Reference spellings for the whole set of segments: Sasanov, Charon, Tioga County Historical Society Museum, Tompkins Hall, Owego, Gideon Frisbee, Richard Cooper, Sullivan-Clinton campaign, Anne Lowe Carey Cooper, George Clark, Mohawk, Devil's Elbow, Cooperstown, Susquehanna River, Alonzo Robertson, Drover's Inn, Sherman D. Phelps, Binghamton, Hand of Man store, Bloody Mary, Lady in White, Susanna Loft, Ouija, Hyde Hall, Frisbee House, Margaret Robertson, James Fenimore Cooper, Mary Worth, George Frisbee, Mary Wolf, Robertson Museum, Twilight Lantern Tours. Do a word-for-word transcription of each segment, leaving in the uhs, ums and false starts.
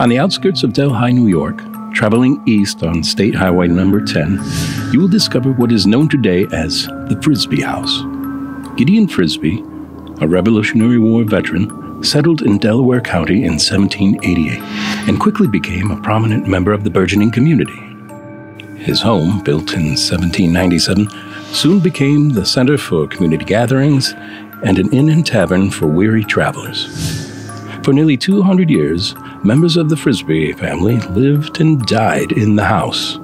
On the outskirts of Delhi, New York, traveling east on State Highway number ten, you will discover what is known today as the Frisbee House. Gideon Frisbee, a Revolutionary War veteran, settled in Delaware County in seventeen eighty-eight and quickly became a prominent member of the burgeoning community. His home, built in seventeen ninety-seven, soon became the center for community gatherings and an inn and tavern for weary travelers. For nearly two hundred years, members of the Frisbee family lived and died in the house.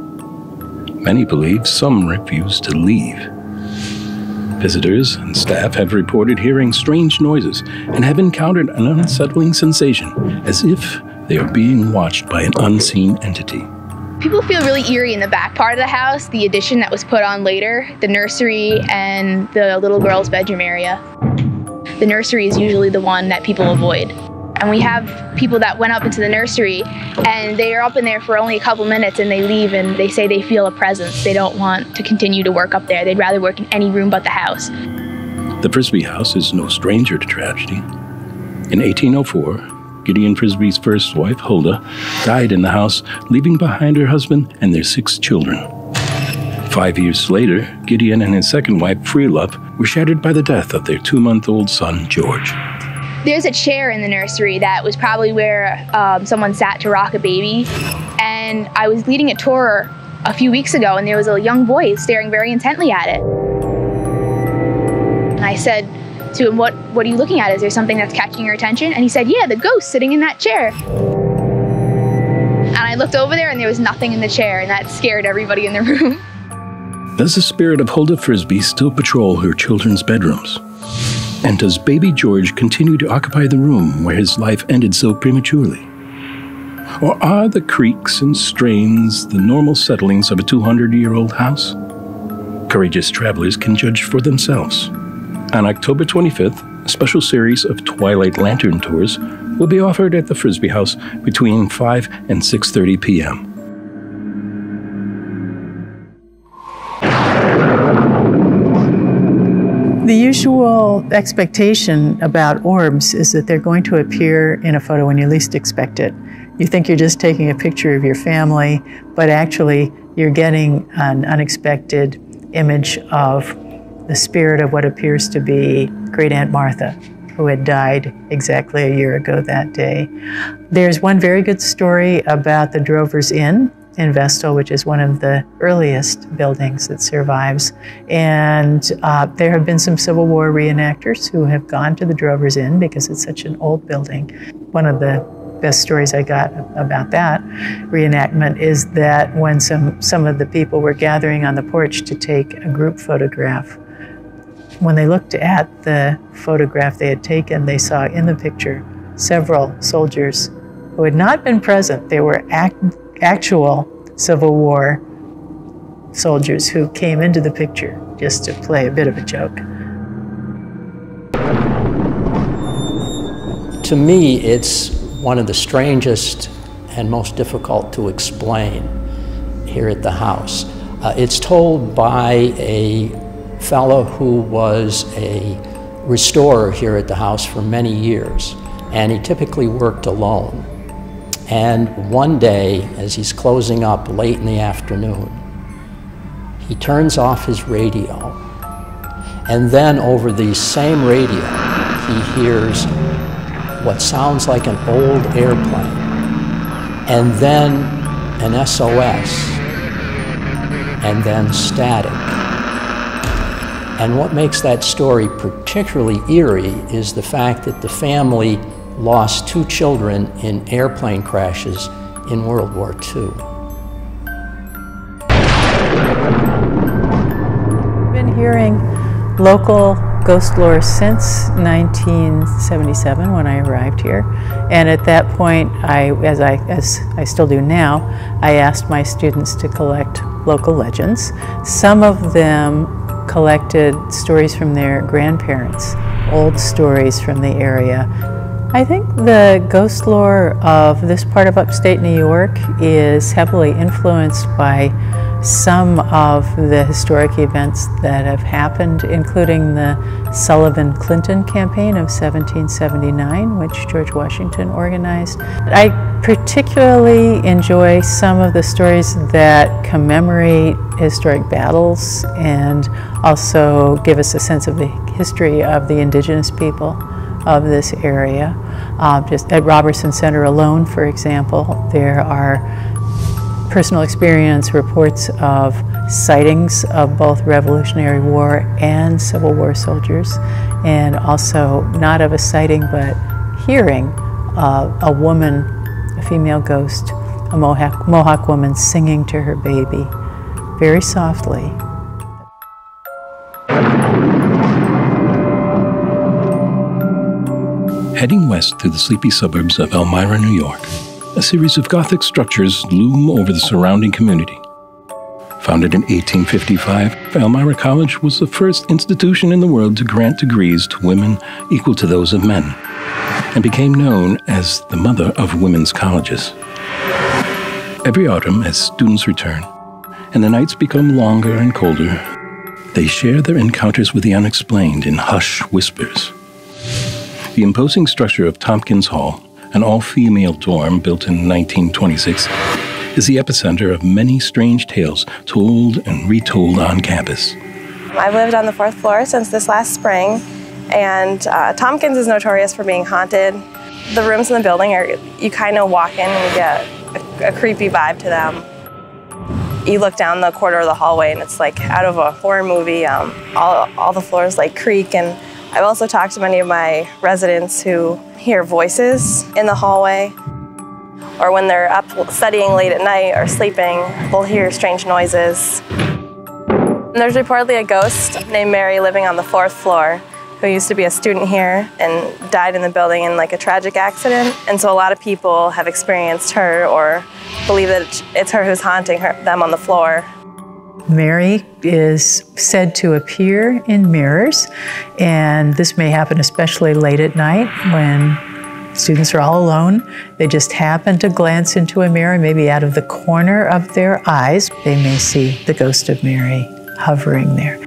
Many believe some refused to leave. Visitors and staff have reported hearing strange noises and have encountered an unsettling sensation, as if they are being watched by an unseen entity. People feel really eerie in the back part of the house, the addition that was put on later, the nursery, and the little girl's bedroom area. The nursery is usually the one that people avoid. And we have people that went up into the nursery and they are up in there for only a couple minutes and they leave and they say they feel a presence. They don't want to continue to work up there. They'd rather work in any room but the house. The Frisbee House is no stranger to tragedy. In eighteen oh four, Gideon Frisbee's first wife, Huldah, died in the house, leaving behind her husband and their six children. Five years later, Gideon and his second wife, Freelove, were shattered by the death of their two-month-old son, George. There's a chair in the nursery that was probably where um, someone sat to rock a baby. And I was leading a tour a few weeks ago and there was a young boy staring very intently at it. And I said to him, what, what are you looking at? Is there something that's catching your attention? And he said, yeah, the ghost sitting in that chair. And I looked over there and there was nothing in the chair, and that scared everybody in the room. Does the spirit of Huldah Frisbee still patrol her children's bedrooms? And does baby George continue to occupy the room where his life ended so prematurely? Or are the creaks and strains the normal settlings of a two hundred year old house? Courageous travelers can judge for themselves. On October twenty-fifth, a special series of Twilight Lantern Tours will be offered at the Frisbee House between five and six thirty p m The usual expectation about orbs is that they're going to appear in a photo when you least expect it. You think you're just taking a picture of your family, but actually you're getting an unexpected image of the spirit of what appears to be Great Aunt Martha, who had died exactly a year ago that day. There's one very good story about the Drover's Inn in Vestal, which is one of the earliest buildings that survives. And uh, there have been some Civil War reenactors who have gone to the Drover's Inn because it's such an old building. One of the best stories I got about that reenactment is that when some, some of the people were gathering on the porch to take a group photograph, when they looked at the photograph they had taken, they saw in the picture several soldiers who had not been present. They were act actual Civil War soldiers who came into the picture just to play a bit of a joke. To me, it's one of the strangest and most difficult to explain here at the house. Uh, it's told by a fellow who was a restorer here at the house for many years, and he typically worked alone. And one day, as he's closing up late in the afternoon, he turns off his radio. And then over the same radio, he hears what sounds like an old airplane, and then an S O S, and then static. And what makes that story particularly eerie is the fact that the family lost two children in airplane crashes in World War Two. I've been hearing local ghost lore since nineteen seventy-seven when I arrived here, and at that point, I, as, I, as I still do now, I asked my students to collect local legends. Some of them collected stories from their grandparents, old stories from the area. I think the ghost lore of this part of upstate New York is heavily influenced by some of the historic events that have happened, including the Sullivan-Clinton campaign of seventeen seventy-nine, which George Washington organized. I particularly enjoy some of the stories that commemorate historic battles and also give us a sense of the history of the indigenous people of this area. Uh, just at Robertson Center alone, for example, there are personal experience reports of sightings of both Revolutionary War and Civil War soldiers, and also not of a sighting but hearing uh, a woman, a female ghost, a Mohawk, Mohawk woman singing to her baby very softly. Heading west through the sleepy suburbs of Elmira, New York, a series of Gothic structures loom over the surrounding community. Founded in eighteen fifty-five, Elmira College was the first institution in the world to grant degrees to women equal to those of men, and became known as the mother of women's colleges. Every autumn, as students return, and the nights become longer and colder, they share their encounters with the unexplained in hush whispers. The imposing structure of Tompkins Hall, an all-female dorm built in nineteen twenty-six, is the epicenter of many strange tales told and retold on campus. I've lived on the fourth floor since this last spring, and uh, Tompkins is notorious for being haunted. The rooms in the building are, you kind of walk in and you get a, a creepy vibe to them. You look down the corridor of the hallway and it's like out of a horror movie. Um, all, all the floors like creak, and I've also talked to many of my residents who hear voices in the hallway, or when they're up studying late at night or sleeping, they'll hear strange noises. And there's reportedly a ghost named Mary living on the fourth floor who used to be a student here and died in the building in like a tragic accident. And so a lot of people have experienced her or believe that it's her who's haunting her, them on the floor. Mary is said to appear in mirrors, and this may happen especially late at night when students are all alone. They just happen to glance into a mirror, maybe out of the corner of their eyes. They may see the ghost of Mary hovering there.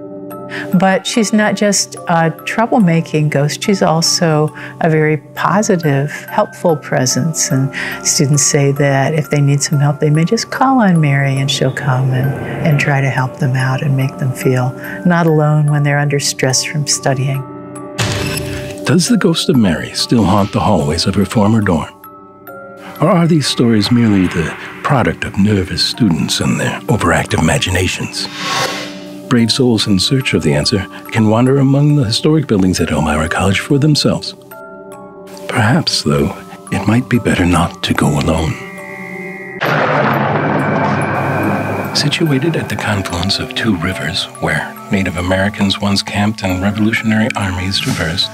But she's not just a troublemaking ghost, she's also a very positive, helpful presence. And students say that if they need some help, they may just call on Mary and she'll come and, and try to help them out and make them feel not alone when they're under stress from studying. Does the ghost of Mary still haunt the hallways of her former dorm? Or are these stories merely the product of nervous students and their overactive imaginations? Brave souls in search of the answer can wander among the historic buildings at Elmira College for themselves. Perhaps, though, it might be better not to go alone. Situated at the confluence of two rivers, where Native Americans once camped and revolutionary armies traversed,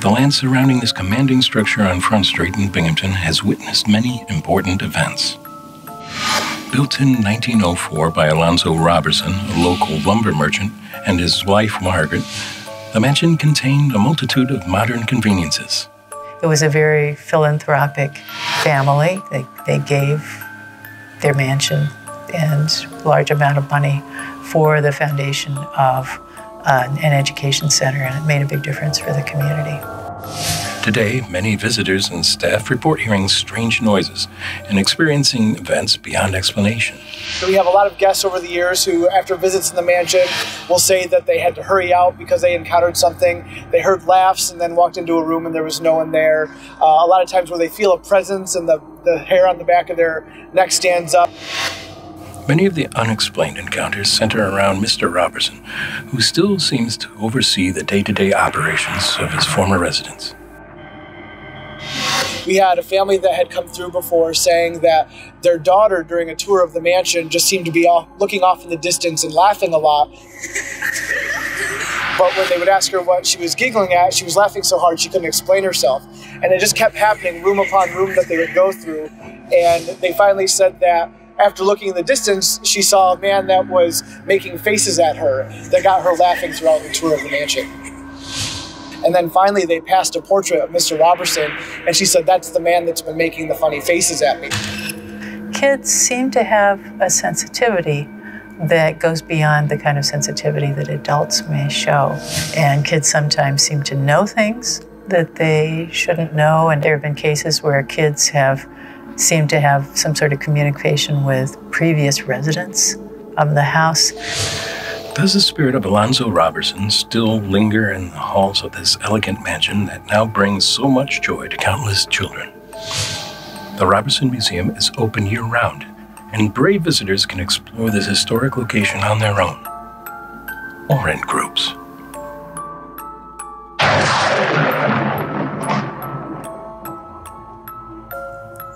the land surrounding this commanding structure on Front Street in Binghamton has witnessed many important events. Built in nineteen oh four by Alonzo Robertson, a local lumber merchant, and his wife Margaret, the mansion contained a multitude of modern conveniences. It was a very philanthropic family. They, they gave their mansion and a large amount of money for the foundation of uh, an education center, and it made a big difference for the community. Today, many visitors and staff report hearing strange noises and experiencing events beyond explanation. So we have a lot of guests over the years who, after visits in the mansion, will say that they had to hurry out because they encountered something. They heard laughs and then walked into a room and there was no one there. Uh, a lot of times where they feel a presence and the, the hair on the back of their neck stands up. Many of the unexplained encounters center around Mister Robertson, who still seems to oversee the day-to-day operations of his former residence. We had a family that had come through before saying that their daughter, during a tour of the mansion, just seemed to be off, looking off in the distance and laughing a lot. But when they would ask her what she was giggling at, she was laughing so hard she couldn't explain herself. And it just kept happening, room upon room that they would go through. And they finally said that after looking in the distance, she saw a man that was making faces at her that got her laughing throughout the tour of the mansion. And then finally they passed a portrait of Mister Robertson, and she said, "That's the man that's been making the funny faces at me." Kids seem to have a sensitivity that goes beyond the kind of sensitivity that adults may show. And kids sometimes seem to know things that they shouldn't know, and there have been cases where kids have seemed to have some sort of communication with previous residents of the house. Does the spirit of Alonzo Robertson still linger in the halls of this elegant mansion that now brings so much joy to countless children? The Robertson Museum is open year-round, and brave visitors can explore this historic location on their own, or in groups.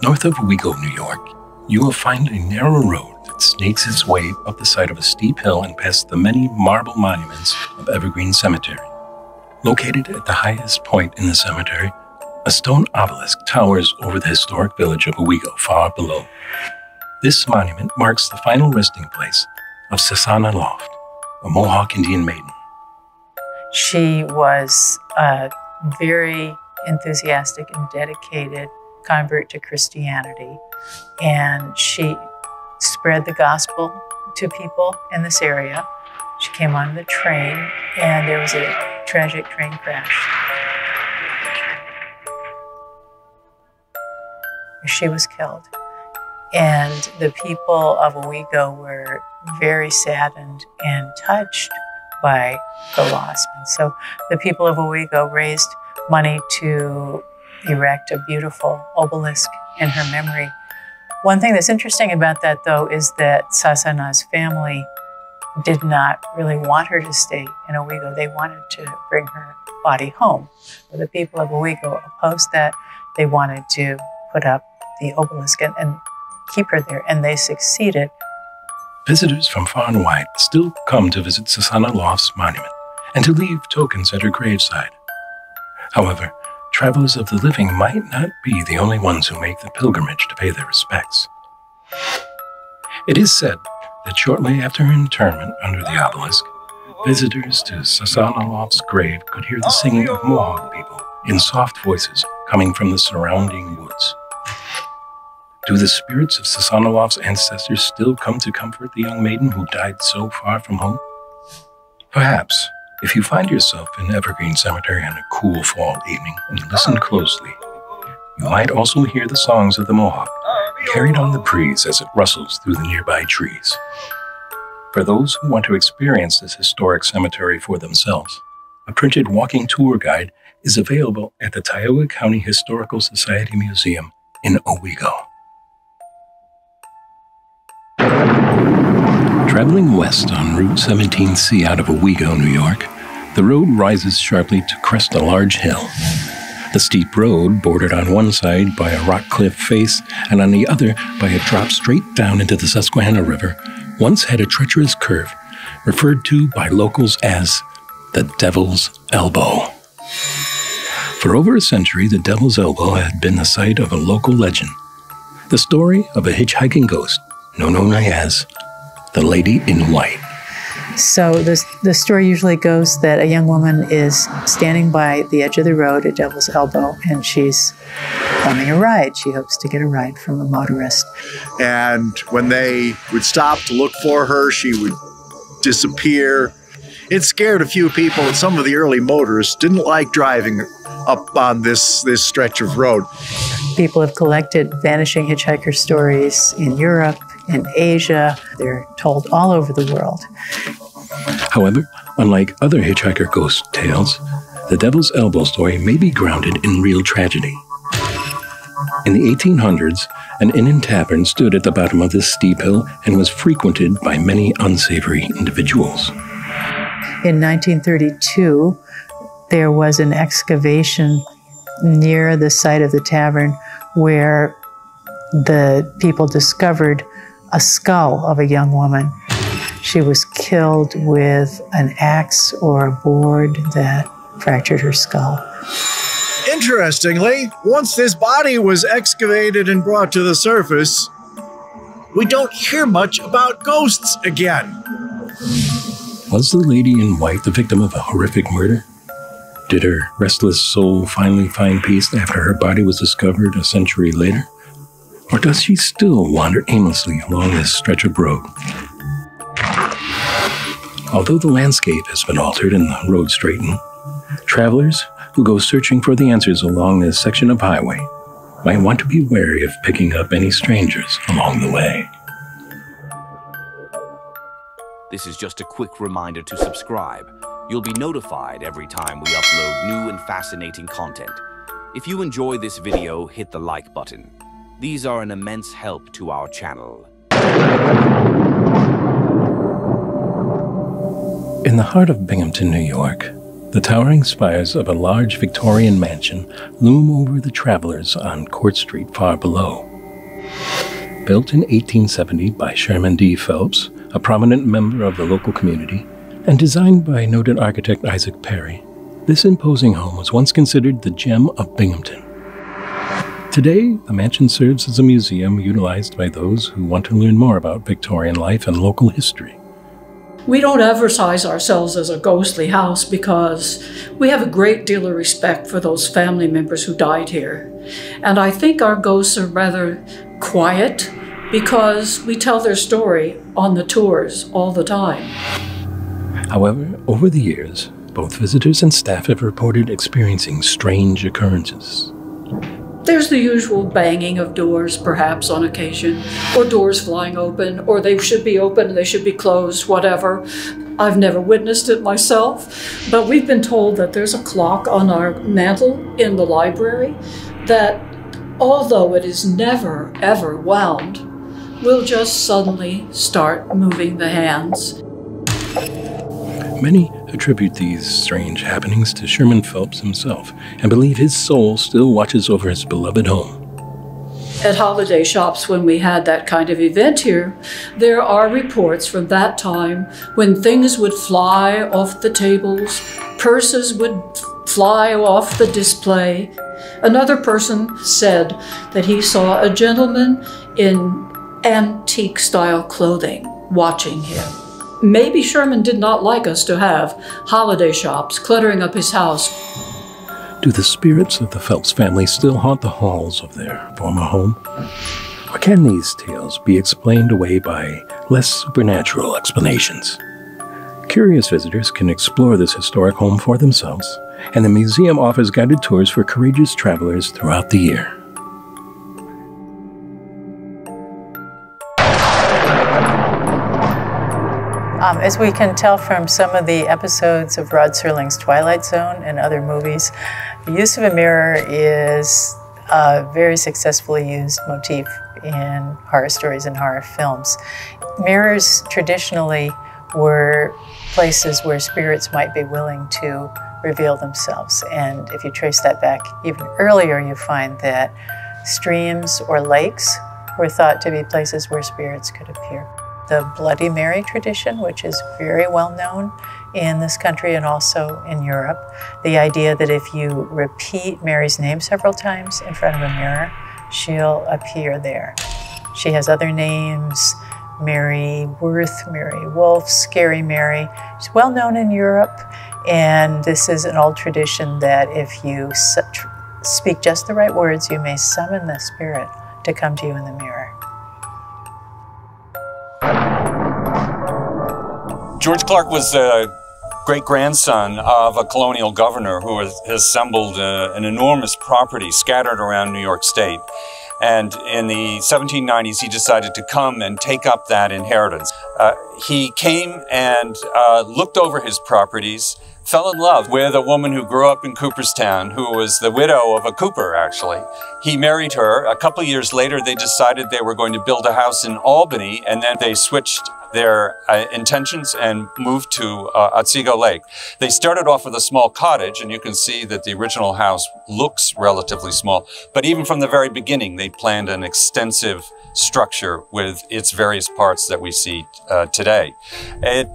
North of Wego, New York, you will find a narrow road that snakes its way up the side of a steep hill and past the many marble monuments of Evergreen Cemetery. Located at the highest point in the cemetery, a stone obelisk towers over the historic village of Owego far below. This monument marks the final resting place of Susanna Loft, a Mohawk Indian maiden. She was a very enthusiastic and dedicated convert to Christianity, and she spread the gospel to people in this area. She came on the train, and there was a tragic train crash. She was killed, and the people of Owego were very saddened and touched by the loss. And so the people of Owego raised money to erect a beautiful obelisk in her memory. One thing that's interesting about that, though, is that Sasanav's family did not really want her to stay in Owego. They wanted to bring her body home. But the people of Owego opposed that. They wanted to put up the obelisk and, and keep her there, and they succeeded. Visitors from far and wide still come to visit Susanna Loft's monument and to leave tokens at her graveside. However, travelers of the living might not be the only ones who make the pilgrimage to pay their respects. It is said that shortly after her interment under the obelisk, visitors to Susanna Loft's grave could hear the singing of Mohawk people in soft voices coming from the surrounding woods. Do the spirits of Sasanov's ancestors still come to comfort the young maiden who died so far from home? Perhaps, if you find yourself in Evergreen Cemetery on a cool fall evening and listen closely, you might also hear the songs of the Mohawk carried on the breeze as it rustles through the nearby trees. For those who want to experience this historic cemetery for themselves, a printed walking tour guide is available at the Tioga County Historical Society Museum in Owego. Traveling west on Route seventeen C out of Owego, New York, the road rises sharply to crest a large hill. The steep road, bordered on one side by a rock cliff face and on the other by a drop straight down into the Susquehanna River, once had a treacherous curve, referred to by locals as the Devil's Elbow. For over a century, the Devil's Elbow had been the site of a local legend, the story of a hitchhiking ghost known as the Lady in White. So this, the story usually goes that a young woman is standing by the edge of the road at Devil's Elbow, and she's wanting a ride. She hopes to get a ride from a motorist. And when they would stop to look for her, she would disappear. It scared a few people, and some of the early motorists didn't like driving up on this, this stretch of road. People have collected vanishing hitchhiker stories in Europe, in Asia. They're told all over the world. However, unlike other hitchhiker ghost tales, the Devil's Elbow story may be grounded in real tragedy. In the eighteen hundreds, an inn and tavern stood at the bottom of this steep hill and was frequented by many unsavory individuals. In nineteen thirty-two, there was an excavation near the site of the tavern where the people discovered a skull of a young woman. She was killed with an axe or a board that fractured her skull. Interestingly, once this body was excavated and brought to the surface, we don't hear much about ghosts again. Was the Lady in White the victim of a horrific murder? Did her restless soul finally find peace after her body was discovered a century later? Or does she still wander aimlessly along this stretch of road? Although the landscape has been altered and the road straightened, travelers who go searching for the answers along this section of highway might want to be wary of picking up any strangers along the way. This is just a quick reminder to subscribe. You'll be notified every time we upload new and fascinating content. If you enjoy this video, hit the like button. These are an immense help to our channel. In the heart of Binghamton, New York, the towering spires of a large Victorian mansion loom over the travelers on Court Street far below. Built in eighteen seventy by Sherman D. Phelps, a prominent member of the local community, and designed by noted architect Isaac Perry, this imposing home was once considered the gem of Binghamton. Today, the mansion serves as a museum utilized by those who want to learn more about Victorian life and local history. We don't advertise ourselves as a ghostly house because we have a great deal of respect for those family members who died here. And I think our ghosts are rather quiet because we tell their story on the tours all the time. However, over the years, both visitors and staff have reported experiencing strange occurrences. There's the usual banging of doors, perhaps, on occasion, or doors flying open, or they should be open and they should be closed, whatever. I've never witnessed it myself, but we've been told that there's a clock on our mantle in the library that, although it is never, ever wound, will just suddenly start moving the hands. Many attribute these strange happenings to Sherman Phelps himself and believe his soul still watches over his beloved home. At holiday shops, when we had that kind of event here, there are reports from that time when things would fly off the tables, purses would fly off the display. Another person said that he saw a gentleman in antique-style clothing watching him. Maybe Sherman did not like us to have holiday shops cluttering up his house. Do the spirits of the Phelps family still haunt the halls of their former home? Or can these tales be explained away by less supernatural explanations? Curious visitors can explore this historic home for themselves, and the museum offers guided tours for courageous travelers throughout the year. Um, as we can tell from some of the episodes of Rod Serling's Twilight Zone and other movies, the use of a mirror is a very successfully used motif in horror stories and horror films. Mirrors traditionally were places where spirits might be willing to reveal themselves. And if you trace that back even earlier, you find that streams or lakes were thought to be places where spirits could appear. The Bloody Mary tradition, which is very well known in this country and also in Europe. The idea that if you repeat Mary's name several times in front of a mirror, she'll appear there. She has other names, Mary Worth, Mary Wolf, Scary Mary. She's well known in Europe, and this is an old tradition that if you speak just the right words, you may summon the spirit to come to you in the mirror. George Clark was the great-grandson of a colonial governor who has assembled uh, an enormous property scattered around New York State. And in the seventeen nineties, he decided to come and take up that inheritance. Uh, he came and uh, looked over his properties, fell in love with a woman who grew up in Cooperstown, who was the widow of a Cooper, actually. He married her. A couple years later, they decided they were going to build a house in Albany, and then they switched their uh, intentions and moved to uh, Otsego Lake. They started off with a small cottage, and you can see that the original house looks relatively small, but even from the very beginning, they planned an extensive structure with its various parts that we see uh, today. It,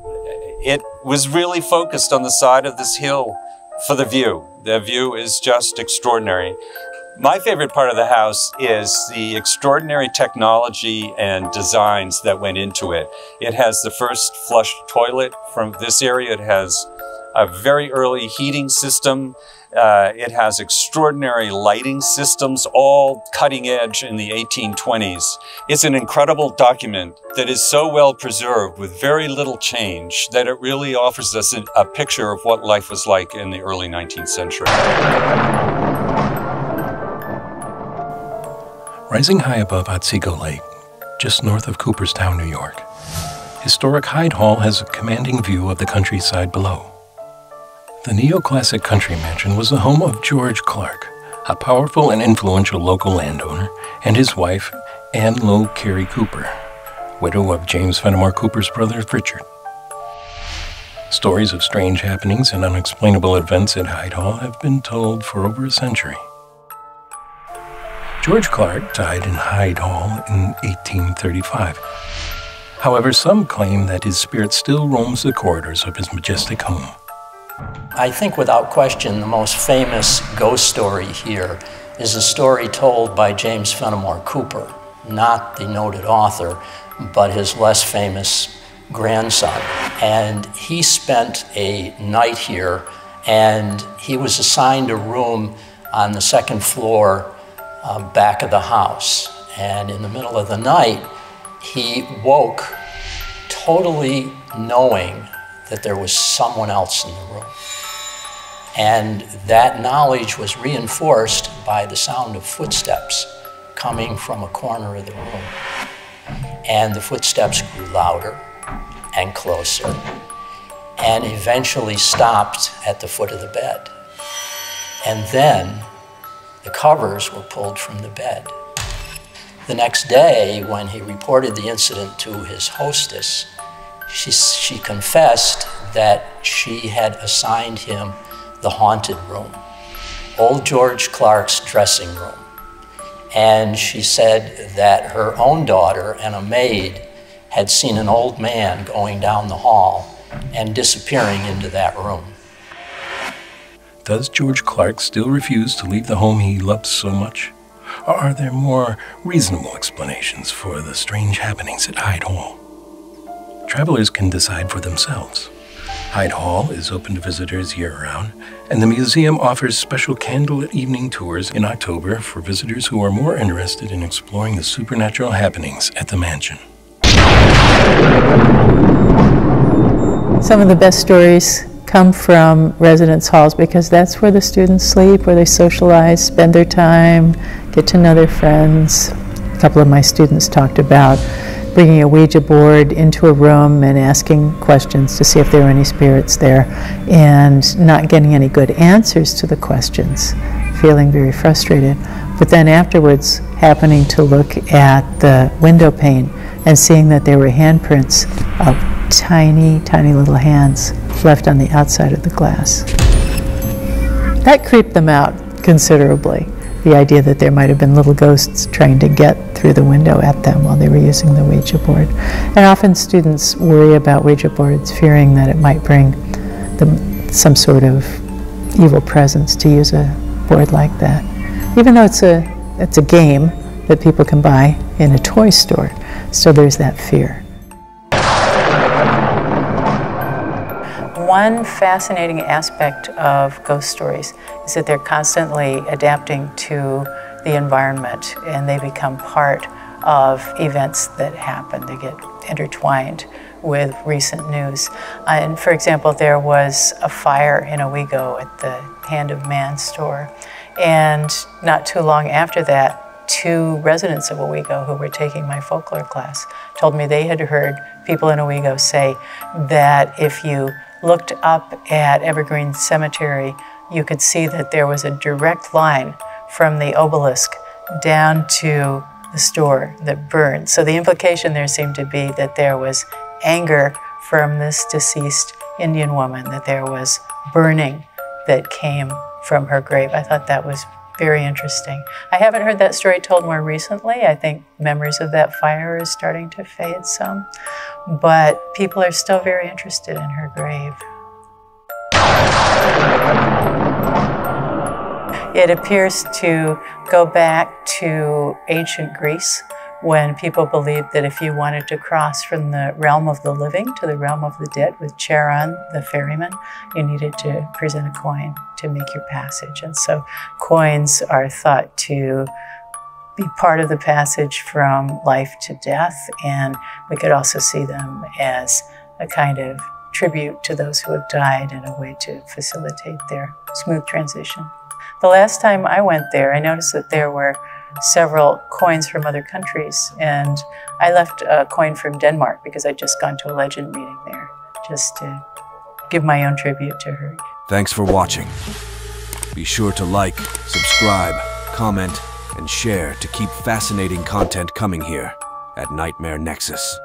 It was really focused on the side of this hill for the view. The view is just extraordinary. My favorite part of the house is the extraordinary technology and designs that went into it. It has the first flush toilet from this area. It has a very early heating system. Uh, it has extraordinary lighting systems, all cutting edge in the eighteen twenties. It's an incredible document that is so well preserved with very little change that it really offers us a picture of what life was like in the early nineteenth century. Rising high above Otsego Lake, just north of Cooperstown, New York, historic Hyde Hall has a commanding view of the countryside below. The neoclassic country mansion was the home of George Clark, a powerful and influential local landowner, and his wife, Anne Lowe Carey Cooper, widow of James Fenimore Cooper's brother, Richard. Stories of strange happenings and unexplainable events at Hyde Hall have been told for over a century. George Clark died in Hyde Hall in eighteen thirty-five. However, some claim that his spirit still roams the corridors of his majestic home. I think without question the most famous ghost story here is a story told by James Fenimore Cooper, not the noted author, but his less famous grandson. And he spent a night here, and he was assigned a room on the second floor uh, back of the house. And in the middle of the night, he woke totally knowing that there was someone else in the room. And that knowledge was reinforced by the sound of footsteps coming from a corner of the room. And the footsteps grew louder and closer and eventually stopped at the foot of the bed. And then the covers were pulled from the bed. The next day, when he reported the incident to his hostess, She, she confessed that she had assigned him the haunted room, old George Clark's dressing room. And she said that her own daughter and a maid had seen an old man going down the hall and disappearing into that room. Does George Clark still refuse to leave the home he loved so much? Or are there more reasonable explanations for the strange happenings at Hyde Hall? Travelers can decide for themselves. Hyde Hall is open to visitors year-round, and the museum offers special candlelit evening tours in October for visitors who are more interested in exploring the supernatural happenings at the mansion. Some of the best stories come from residence halls because that's where the students sleep, where they socialize, spend their time, get to know their friends. A couple of my students talked about bringing a Ouija board into a room and asking questions to see if there were any spirits there and not getting any good answers to the questions, feeling very frustrated. But then afterwards, happening to look at the window pane and seeing that there were handprints of tiny, tiny little hands left on the outside of the glass. That creeped them out considerably. The idea that there might have been little ghosts trying to get through the window at them while they were using the Ouija board. And often students worry about Ouija boards, fearing that it might bring them some sort of evil presence to use a board like that. Even though it's a, it's a game that people can buy in a toy store, so there's that fear. One fascinating aspect of ghost stories is that they're constantly adapting to the environment and they become part of events that happen. They get intertwined with recent news. Uh, and for example, there was a fire in Owego at the Hand of Man store. And not too long after that, two residents of Owego who were taking my folklore class told me they had heard people in Owego say that if you looked up at Evergreen Cemetery, you could see that there was a direct line from the obelisk down to the store that burned. So the implication there seemed to be that there was anger from this deceased Indian woman, that there was burning that came from her grave. I thought that was very interesting. I haven't heard that story told more recently. I think memories of that fire is starting to fade some, but people are still very interested in her grave. It appears to go back to ancient Greece, when people believed that if you wanted to cross from the realm of the living to the realm of the dead with Charon, the ferryman, you needed to present a coin to make your passage. And so coins are thought to be part of the passage from life to death, and we could also see them as a kind of tribute to those who have died and a way to facilitate their smooth transition. The last time I went there, I noticed that there were several coins from other countries, and I left a coin from Denmark because I'd just gone to a legend meeting there just to give my own tribute to her. Thanks for watching. Be sure to like, subscribe, comment, and share to keep fascinating content coming here at Nightmare Nexus.